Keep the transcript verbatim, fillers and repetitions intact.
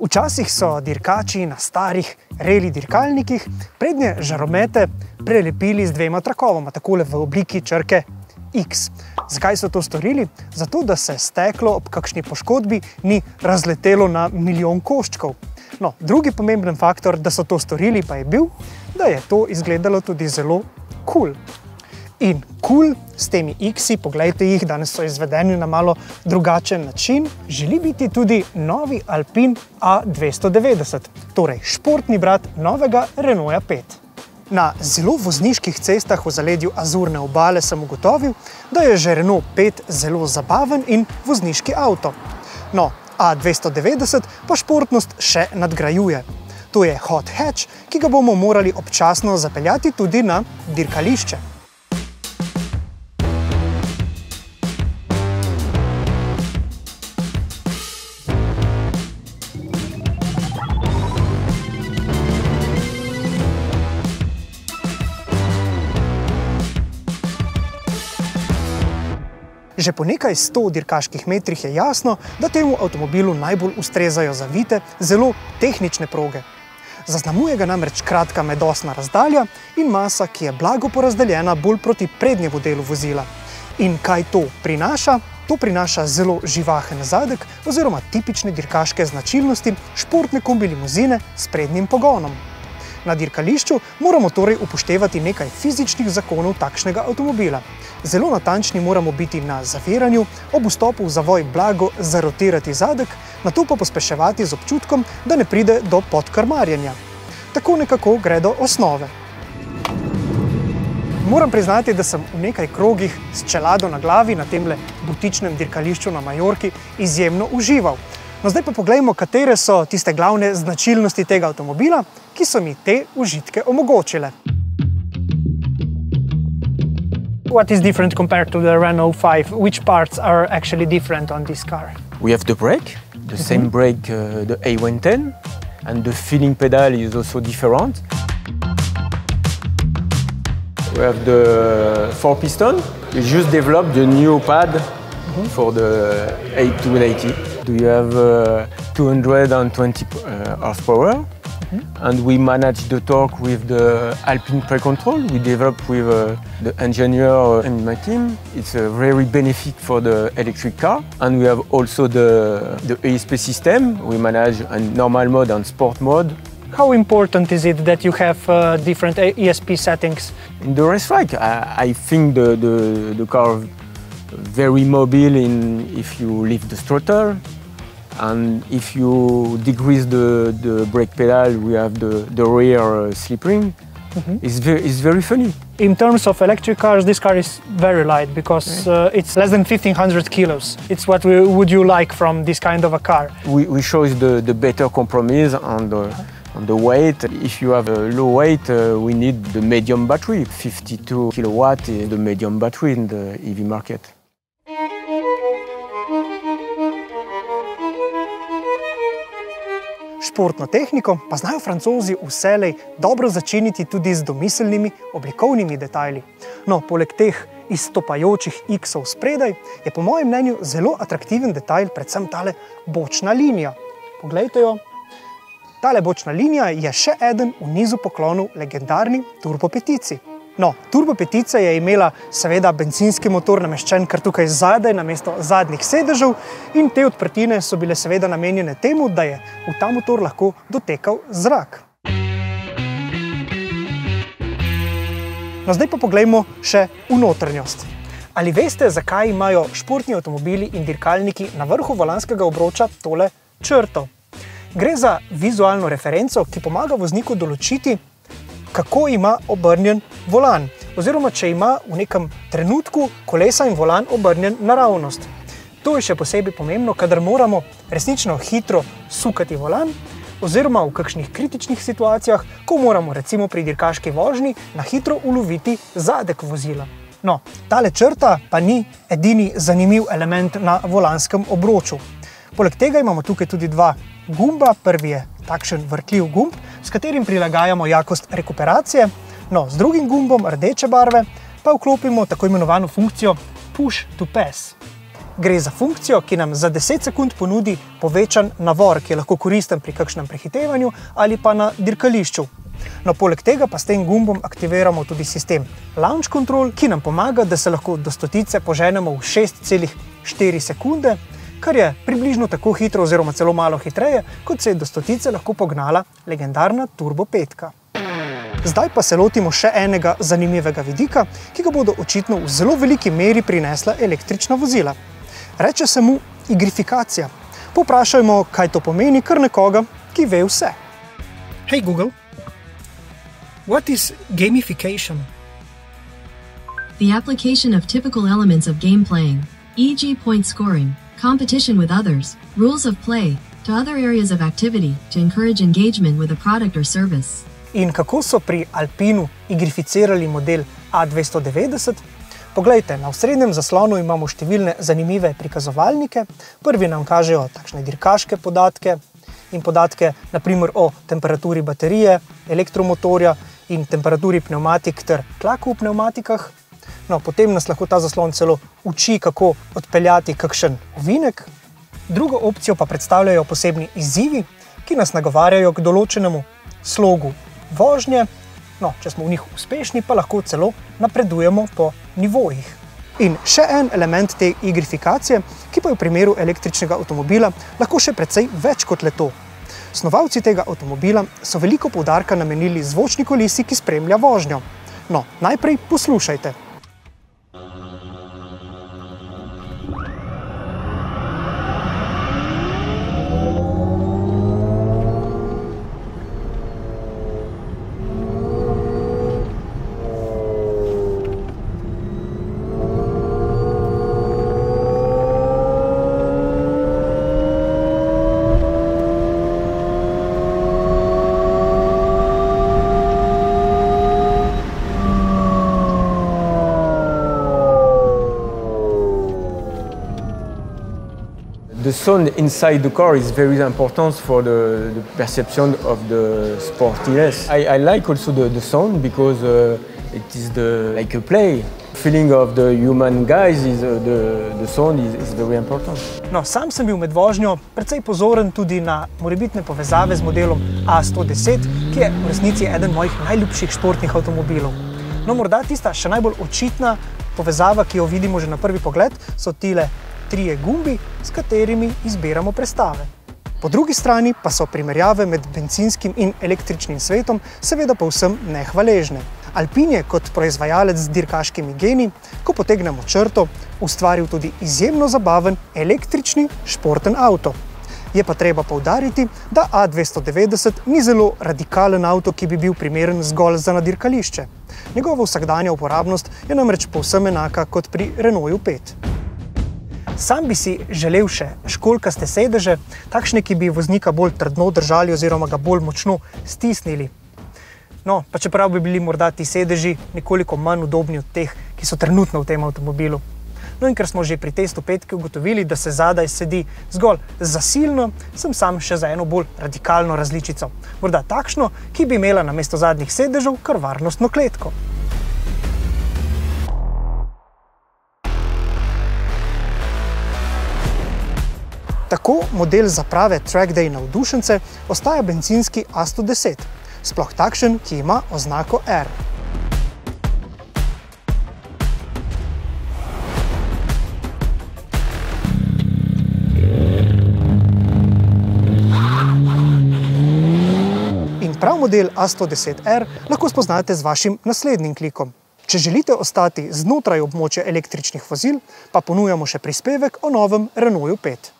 Včasih so dirkači na starih reli dirkalnikih prednje žaromete prelepili z dvema trakovoma, takole v obliki črke X. Zakaj so to storili? Zato, da se steklo ob kakšni poškodbi ni razletelo na milijon koščkov. No, drugi pomemben faktor, da so to storili, pa je bil, da je to izgledalo tudi zelo cool. In cool s temi X-i, poglejte jih, danes so izvedeni na malo drugačen način, želi biti tudi novi Alpine A dvesto devetdeset, torej športni brat novega Renaulta pet. Na zelo vozniških cestah v zaledju Azurne obale sem ugotovil, da je že Renault pet zelo zabaven in vozniški avto. No, A dvesto devetdeset pa športnost še nadgrajuje. To je hot hatch, ki ga bomo morali občasno zapeljati tudi na dirkališče. Že po nekaj sto dirkaških metrih je jasno, da temu avtomobilu najbolj ustrezajo zavite, zelo tehnične proge. Zaznamuje ga namreč kratka medosna razdalja in masa, ki je blago porazdeljena bolj proti prednjemu delu vozila. In kaj to prinaša? To prinaša zelo živahen zadek oziroma tipične dirkaške značilnosti športne kombi limuzine s prednjim pogonom. Na dirkališču moramo torej upoštevati nekaj fizičnih zakonov takšnega avtomobila. Zelo natančni moramo biti na zaviranju, ob vstopu v zavoj blago zarotirati zadek, nato pa pospeševati z občutkom, da ne pride do podkrmarjenja. Tako nekako gredo osnove. Moram priznati, da sem v nekaj krogih s čelado na glavi na temle butičnem dirkališču na Majorki izjemno užival. No, zdaj pa poglejmo, katere so tiste glavne značilnosti tega avtomobila, ki so mi te užitke omogočile. What is different compared to the Renault five? Which parts are actually different on this car? We have the brake, the mm-hmm. same brake, uh, the A one ten, and the feeling pedal is also different. We have the four piston. We just developed the new pad mm-hmm. for the A two ninety. We have uh, two hundred twenty uh, horsepower, mm-hmm. and we manage the torque with the Alpine Pre-Control. We developed with uh, the engineer and my team. It's a very benefit for the electric car. And we have also the, the E S P system. We manage a normal mode and sport mode. How important is it that you have uh, different E S P settings? In the race track, I, I think the, the, the car very mobile in if you lift the throttle, and if you decrease the, the brake pedal, we have the, the rear uh, slip ring. Mm-hmm. It's, very, it's very funny. In terms of electric cars, this car is very light because uh, it's less than fifteen hundred kilos. It's what we, would you like from this kind of a car? We, we chose the, the better compromise on the, on the weight. If you have a low weight, uh, we need the medium battery. fifty-two kilowatt is the medium battery in the E V market. Športno tehniko pa znajo Francozi vselej dobro začiniti tudi z domiselnimi oblikovnimi detajli. No, poleg teh izstopajočih X-ov spredaj je po mojem mnenju zelo atraktiven detajl predvsem tale bočna linija. Poglejte jo. Tale bočna linija je še eden v nizu poklonov legendarni turbopetici. No, turbopetica je imela seveda bencinski motor nameščen kar tukaj zadaj namesto zadnjih sedežev in te odprtine so bile seveda namenjene temu, da je v ta motor lahko dotekal zrak. No, zdaj pa poglejmo še v notranjost. Ali veste, zakaj imajo športni avtomobili in dirkalniki na vrhu volanskega obroča tole črto? Gre za vizualno referenco, ki pomaga vozniku določiti, kako ima obrnjen volan, oziroma če ima v nekem trenutku kolesa in volan obrnjen naravnost. To je še posebej pomembno, kadar moramo resnično hitro sukati volan, oziroma v kakšnih kritičnih situacijah, ko moramo recimo pri dirkaški vožnji na hitro uloviti zadek vozila. No, tale črta pa ni edini zanimiv element na volanskem obroču. Poleg tega imamo tukaj tudi dva gumba. Prvi je takšen vrtljiv gumb, s katerim prilagajamo jakost rekuperacije. No, z drugim gumbom rdeče barve pa vklopimo tako imenovano funkcijo Push to Pass. Gre za funkcijo, ki nam za deset sekund ponudi povečan navor, ki je lahko koristen pri kakšnem prehitevanju ali pa na dirkališču. No, poleg tega pa s tem gumbom aktiviramo tudi sistem Launch Control, ki nam pomaga, da se lahko do stotice poženemo v šest cela štiri sekunde, kar je približno tako hitro oziroma celo malo hitreje, kot se je do stotice lahko pognala legendarna turbo petka. Zdaj pa se lotimo še enega zanimivega vidika, ki ga bodo očitno v zelo veliki meri prinesla električna vozila. Reče se mu igrifikacija. Poprašajmo, kaj to pomeni, kar nekoga, ki ve vse. Hey Google, what is gamification? The application of typical elements of game playing, for example point scoring, competition with others, rules of play, to other areas of activity to encourage engagement with a product or service. In kako so pri Alpinu igrificirali model A dvesto devetdeset? Poglejte, na osrednjem zaslonu imamo številne zanimive prikazovalnike. Prvi nam kažejo takšne dirkaške podatke in podatke naprimer o temperaturi baterije, elektromotorja in temperaturi pneumatik ter tlaku v pneumatikah. No, potem nas lahko ta zaslon celo uči, kako odpeljati kakšen ovinek. Drugo opcijo pa predstavljajo posebni izzivi, ki nas nagovarjajo k določenemu slogu vožnje, no, če smo v njih uspešni, pa lahko celo napredujemo po nivojih. In še en element te igrifikacije, ki pa je v primeru električnega avtomobila lahko še precej več kot le to. Snovalci tega avtomobila so veliko poudarka namenili zvočni kolesi, ki spremlja vožnjo. No, najprej poslušajte. The sound inside the car is very important for the, the perception of the sportiness. I, I like also the, the sound because uh, it is the, like a play. Feeling of the human guys is uh, the, the sound is, is very important. No, sam sem bil med vožnjo precej pozoren tudi na morebitne povezave z modelom A sto deset, ki je v resnici eden mojih najljubših športnih avtomobilov. No, morda tista še najbolj očitna povezava, ki jo vidimo že na prvi pogled, so tile trije gumbi, s katerimi izbiramo prestave. Po drugi strani pa so primerjave med bencinskim in električnim svetom seveda povsem nehvaležne. Alpine je kot proizvajalec z dirkaškimi geni, ko potegnemo črto, ustvaril tudi izjemno zabaven električni športen avto. Je pa treba poudariti, da A dvesto devetdeset ni zelo radikalen avto, ki bi bil primeren zgolj za nadirkališče. Njegova vsakdanja uporabnost je namreč povsem enaka kot pri Renaultu pet. Sam bi si želel še školjkaste sedeže, takšne, ki bi voznika bolj trdno držali oziroma ga bolj močno stisnili. No, pa čeprav bi bili morda ti sedeži nekoliko manj udobni od teh, ki so trenutno v tem avtomobilu. No in ker smo že pri testu petke ugotovili, da se zadaj sedi zgolj zasilno, sem sam še za eno bolj radikalno različico. Morda takšno, ki bi imela namesto zadnjih sedežev kar varnostno kletko. Tako model za prave track day navdušence ostaja bencinski A sto deset, sploh takšen, ki ima oznako R. In prav model A sto deset R lahko spoznate z vašim naslednjim klikom. Če želite ostati znotraj območja električnih vozil, pa ponujamo še prispevek o novem Renaultu pet.